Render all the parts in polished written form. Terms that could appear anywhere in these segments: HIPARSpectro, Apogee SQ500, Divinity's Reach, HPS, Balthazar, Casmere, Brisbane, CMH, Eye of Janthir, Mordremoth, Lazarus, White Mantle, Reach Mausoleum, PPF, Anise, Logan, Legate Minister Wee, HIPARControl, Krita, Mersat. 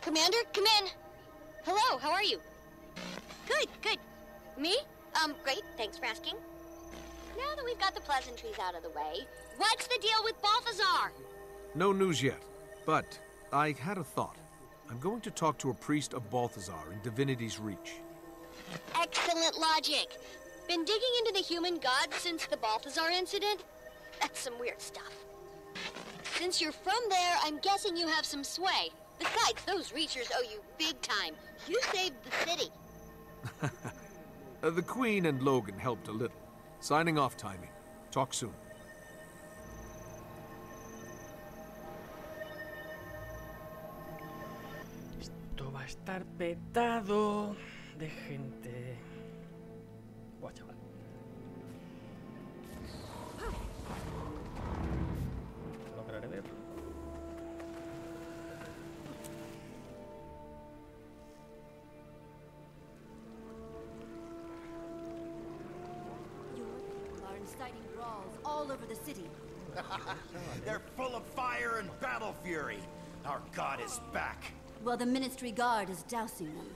Commander, come in. Hello, how are you? Good, good. Me? Great, thanks for asking. Now that we've got the pleasantries out of the way, what's the deal with Balthazar? No news yet, but I had a thought. I'm going to talk to a priest of Balthazar in Divinity's Reach. Excellent logic. Been digging into the human gods since the Balthazar incident? That's some weird stuff. Since you're from there, I'm guessing you have some sway. Besides, those Reachers owe you big time. You saved the city. The Queen and Logan helped a little. Signing off, Timmy. Talk soon. Esto va a estar petado de gente. Buah, chaval. Lograré verlo. Exciting brawls all over the city. They're full of fire and battle fury. Our god is back. Well, the Ministry Guard is dousing them.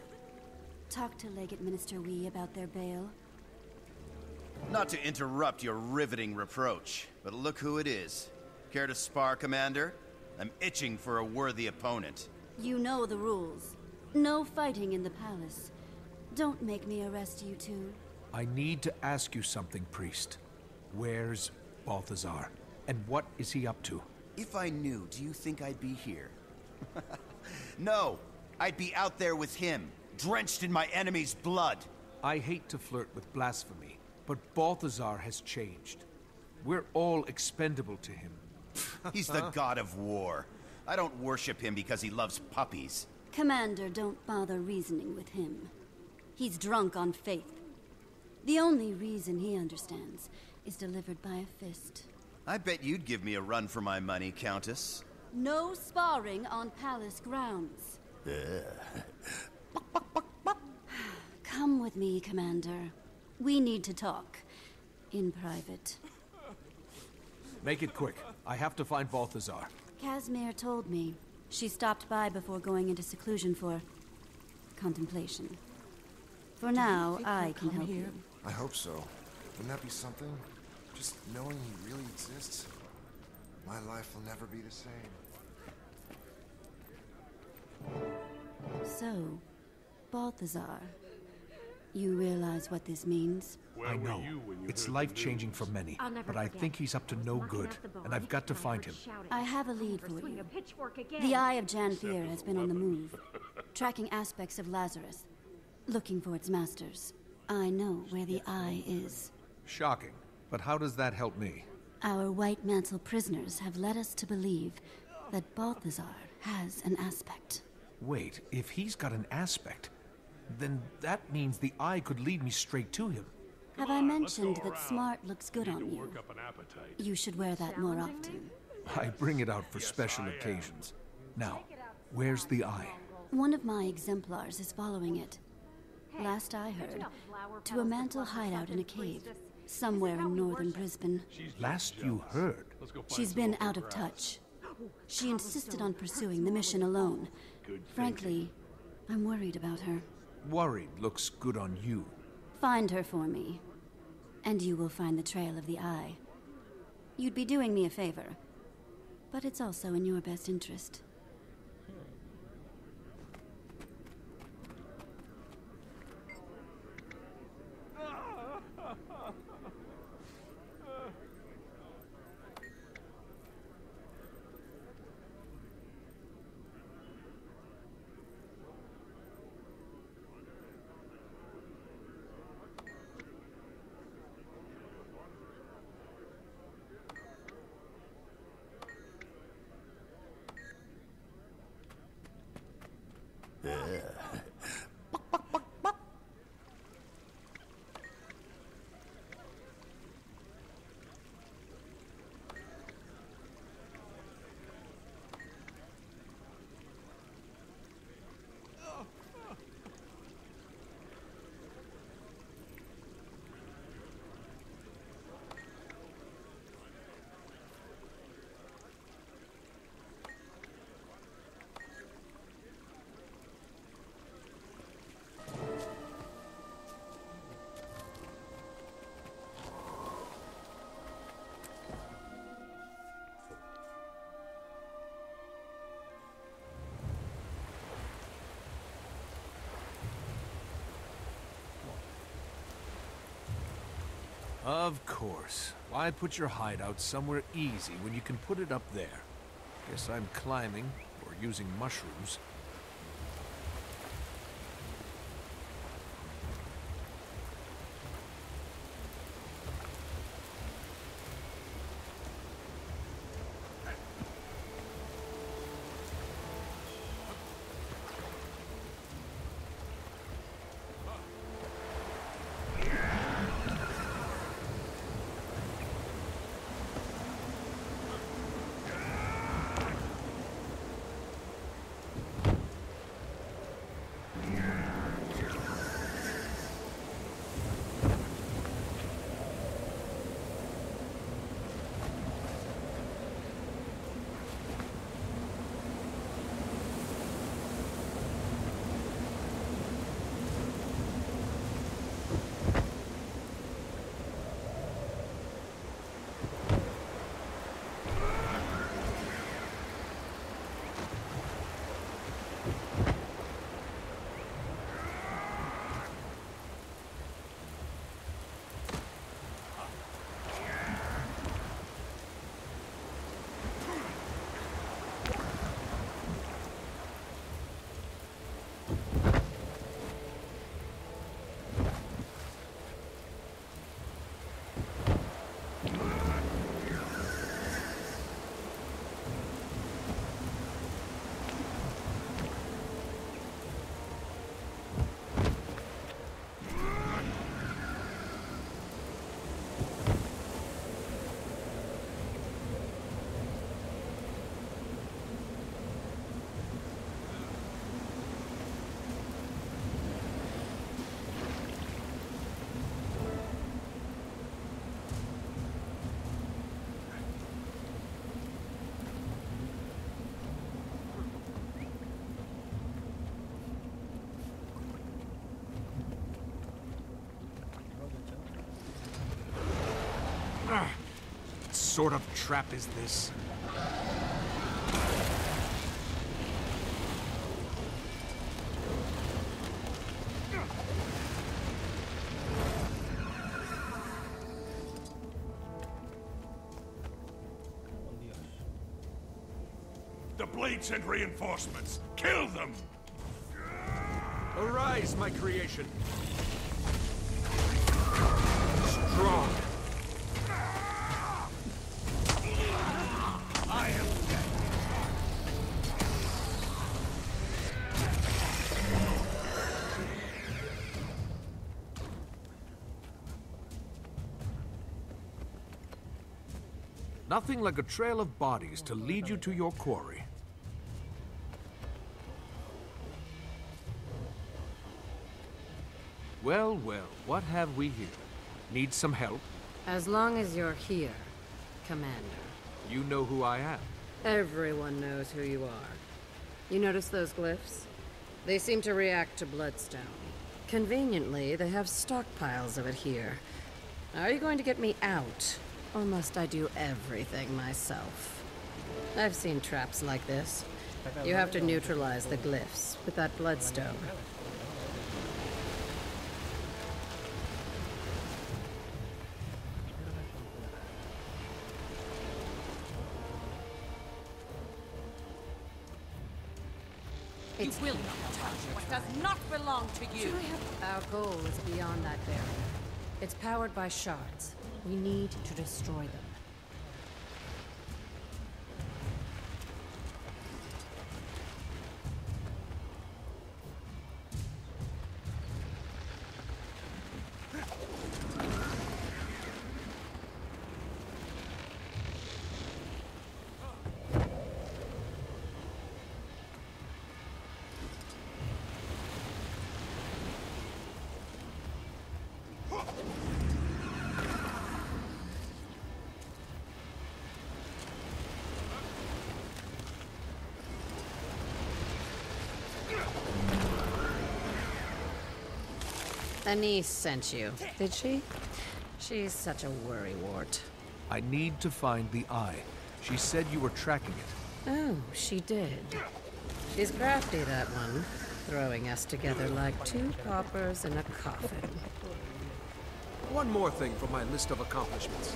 Talk to Legate Minister Wee about their bail. Not to interrupt your riveting reproach, but look who it is. Care to spar, Commander? I'm itching for a worthy opponent. You know the rules. No fighting in the palace. Don't make me arrest you two. I need to ask you something, priest. Where's Balthazar? And what is he up to? If I knew, do you think I'd be here? No, I'd be out there with him, drenched in my enemy's blood. I hate to flirt with blasphemy, but Balthazar has changed. We're all expendable to him. He's the god of war. I don't worship him because he loves puppies. Commander, don't bother reasoning with him. He's drunk on faith. The only reason he understands is delivered by a fist. I bet you'd give me a run for my money, Countess. No sparring on palace grounds. Come with me, Commander. We need to talk. In private. Make it quick. I have to find Balthazar. Casmere told me. She stopped by before going into seclusion for contemplation. For now, I can help you. I hope so. Wouldn't that be something? Just knowing he really exists? My life will never be the same. So, Balthazar, you realize what this means? I know. It's life-changing for many, but I think he's up to no good, and I've got to find him. I have a lead for you. The Eye of Janthir has been on the move, tracking aspects of Lazarus, looking for its masters. I know where the Eye is. Shocking. But how does that help me? Our White Mantle prisoners have led us to believe that Balthazar has an aspect. Wait, if he's got an aspect, then that means the Eye could lead me straight to him. Have I mentioned that smart looks good on you? You should wear that more often. I bring it out for special occasions. Now, where's the Eye? One of my exemplars is following it. Last I heard, to a mantle hideout in a cave, somewhere in northern Brisbane. Last you heard? She's been out of touch. She insisted on pursuing the mission alone. Frankly, I'm worried about her. Worried looks good on you. Find her for me, and you will find the trail of the Eye. You'd be doing me a favor, but it's also in your best interest. Of course. Why put your hideout somewhere easy when you can put it up there? Guess I'm climbing, or using mushrooms. What sort of trap is this? The blade sent reinforcements. Kill them! Arise, my creation. Strong. Nothing like a trail of bodies to lead you to your quarry. Well, well, what have we here? Need some help? As long as you're here, Commander. You know who I am. Everyone knows who you are. You notice those glyphs? They seem to react to bloodstone. Conveniently, they have stockpiles of it here. Are you going to get me out? Or must I do everything myself? I've seen traps like this. You have to neutralize the glyphs with that bloodstone. You will not touch what does not belong to you. Our goal is beyond that barrier. It's powered by shards. We need to destroy them. Anise sent you, did she? She's such a worrywart. I need to find the eye. She said you were tracking it. Oh, she did. She's crafty, that one. Throwing us together like two paupers in a coffin. One more thing from my list of accomplishments.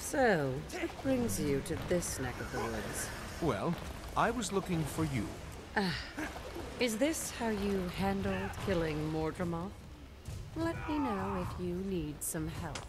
So, what brings you to this neck of the woods? Well, I was looking for you. Is this how you handled killing Mordremoth? Let me know if you need some help.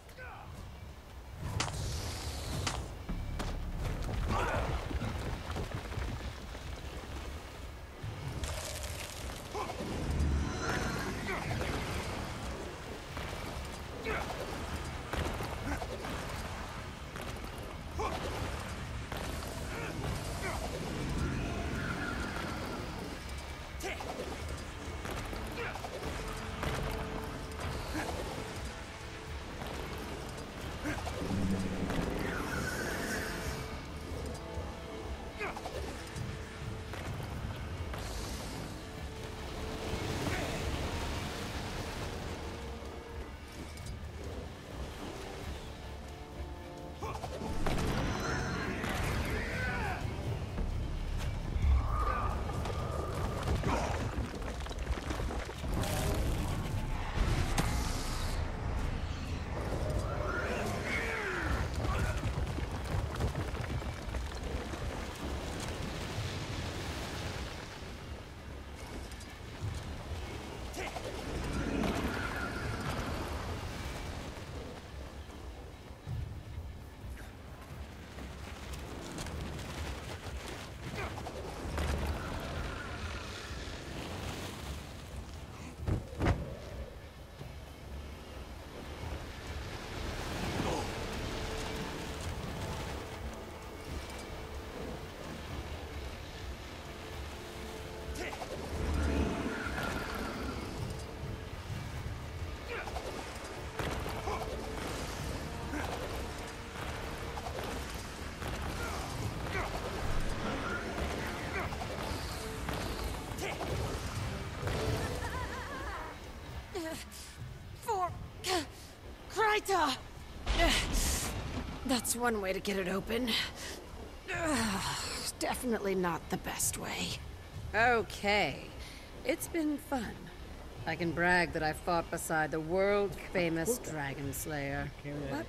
That's one way to get it open. Definitely not the best way. Okay. It's been fun. I can brag that I fought beside the world-famous dragon slayer. But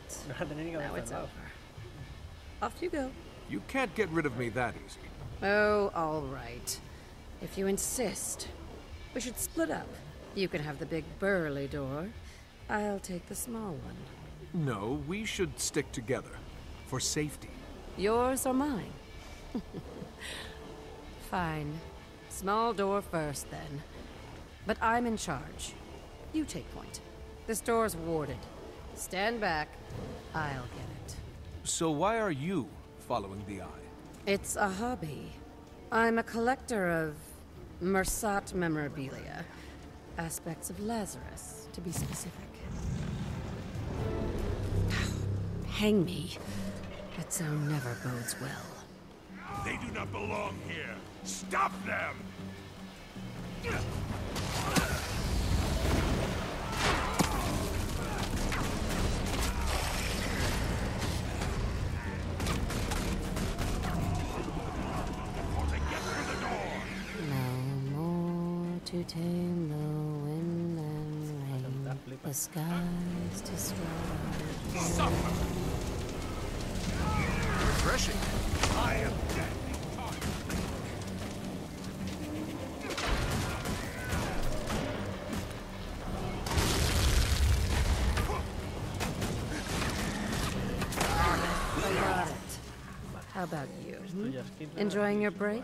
now it's over. Off you go. You can't get rid of me that easy. Oh, all right. If you insist, we should split up. You can have the big burly door. I'll take the small one. No, we should stick together. For safety. Yours or mine? Fine. Small door first, then. But I'm in charge. You take point. This door's warded. Stand back. I'll get it. So why are you following the Eye? It's a hobby. I'm a collector of Mersat memorabilia. Aspects of Lazarus, to be specific. Hang me. That sound never bodes well. They do not belong here. Stop them! Before they get through the door. No more to tame the wind and rain. The skies destroyed. Suffer! Refreshing. I am dead. How about you? Enjoying your break?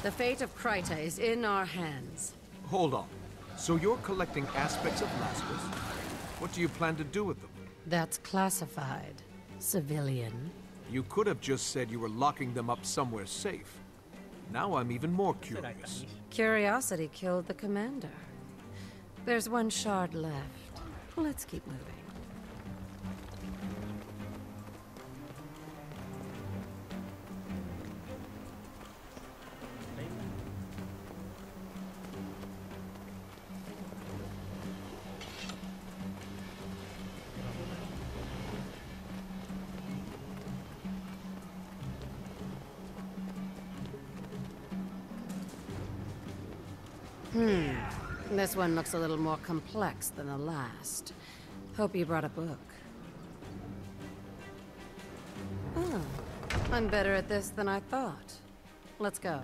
The fate of Krita is in our hands. Hold on. So you're collecting aspects of Lazarus? What do you plan to do with them? That's classified. Civilian. You could have just said you were locking them up somewhere safe. Now I'm even more curious. Curiosity killed the commander. There's one shard left. Let's keep moving. This one looks a little more complex than the last. Hope you brought a book. Oh, I'm better at this than I thought. Let's go.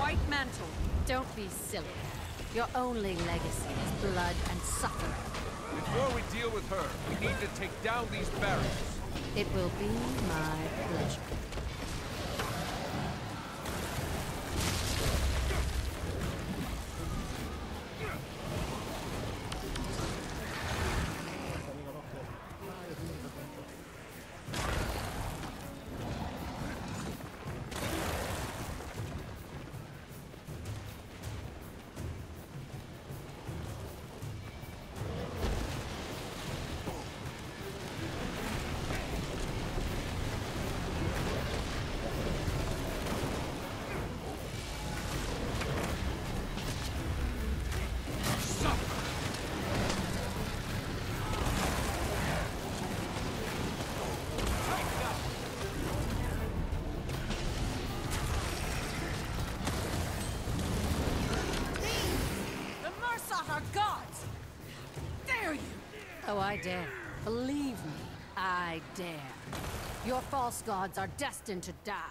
White Mantle. Don't be silly. Your only legacy is blood and suffering. Before we deal with her, we need to take down these barriers. It will be my pleasure. I dare. Believe me, I dare. Your false gods are destined to die.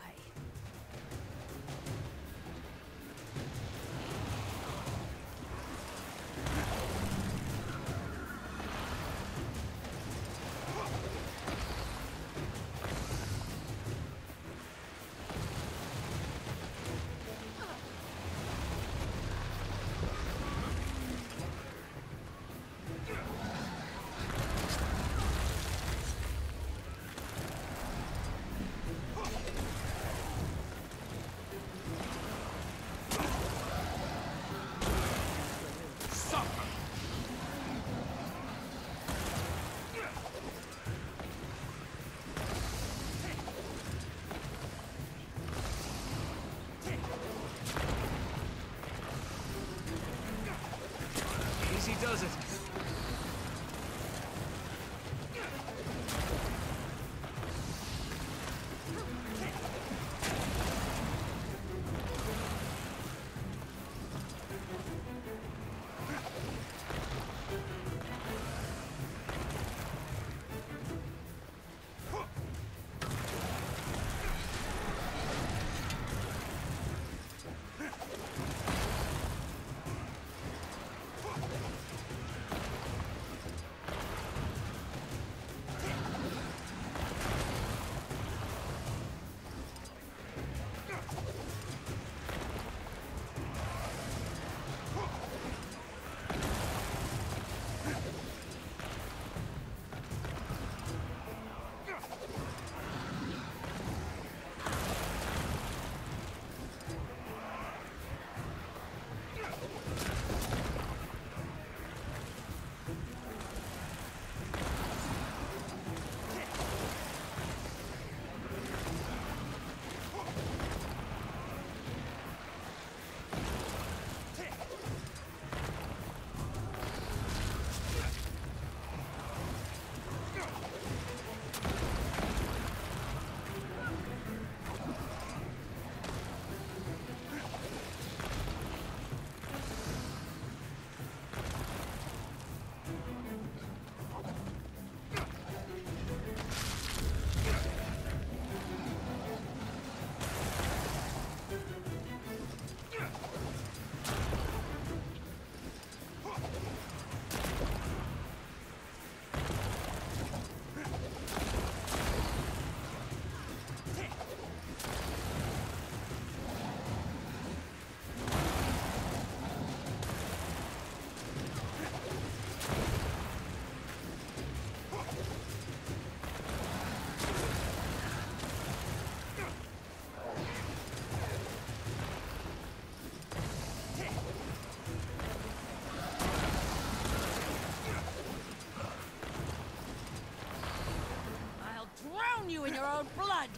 Blood!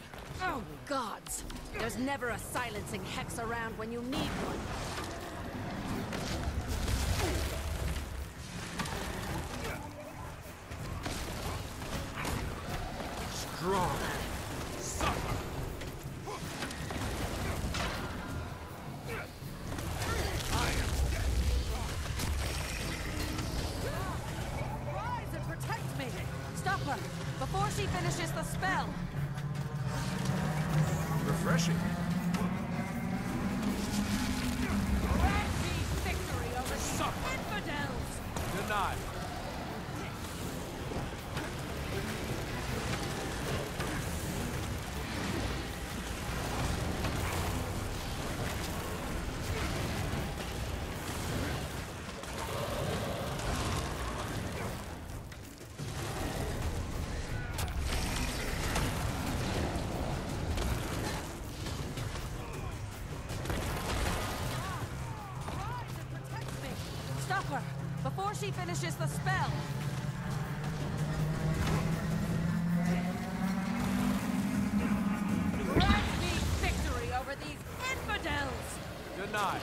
Oh, gods! There's never a silencing hex around when you need one. Strong. Suffer. I am dead. Rise and protect me! Stop her before she finishes the spell! Refreshing. Randy victory over suffer. Infidels! Denied. She finishes the spell. Grant me victory over these infidels. Denied. Denied.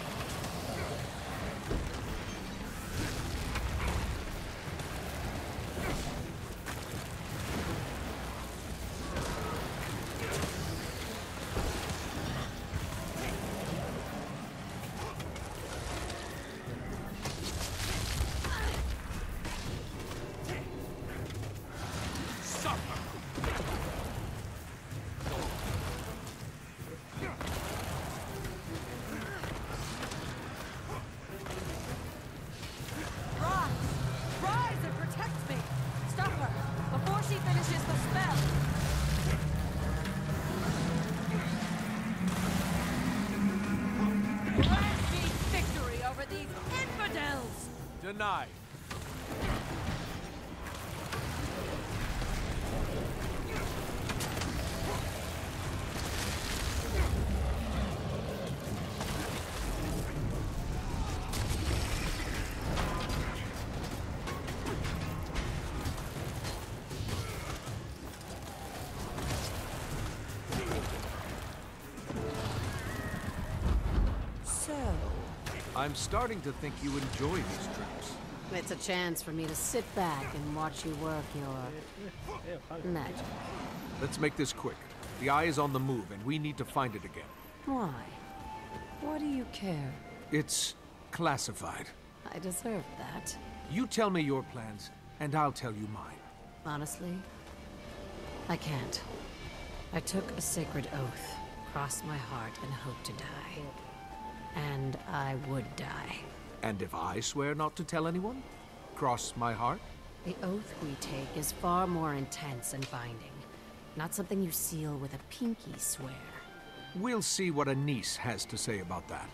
So, I'm starting to think you enjoy these trips. It's a chance for me to sit back and watch you work your magic. Let's make this quick. The Eye is on the move, and we need to find it again. Why? What do you care? It's classified. I deserve that. You tell me your plans, and I'll tell you mine. Honestly, I can't. I took a sacred oath, crossed my heart, and hoped to die. And I would die. And if I swear not to tell anyone? Cross my heart? The oath we take is far more intense and binding. Not something you seal with a pinky swear. We'll see what Anise has to say about that.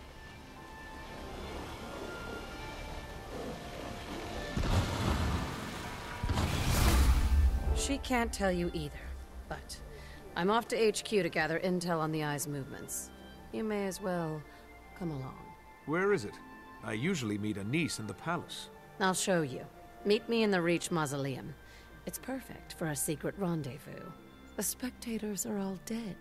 She can't tell you either, but I'm off to HQ to gather intel on the Eye's movements. You may as well come along. Where is it? I usually meet Anise in the palace. I'll show you. Meet me in the Reach Mausoleum. It's perfect for a secret rendezvous. The spectators are all dead.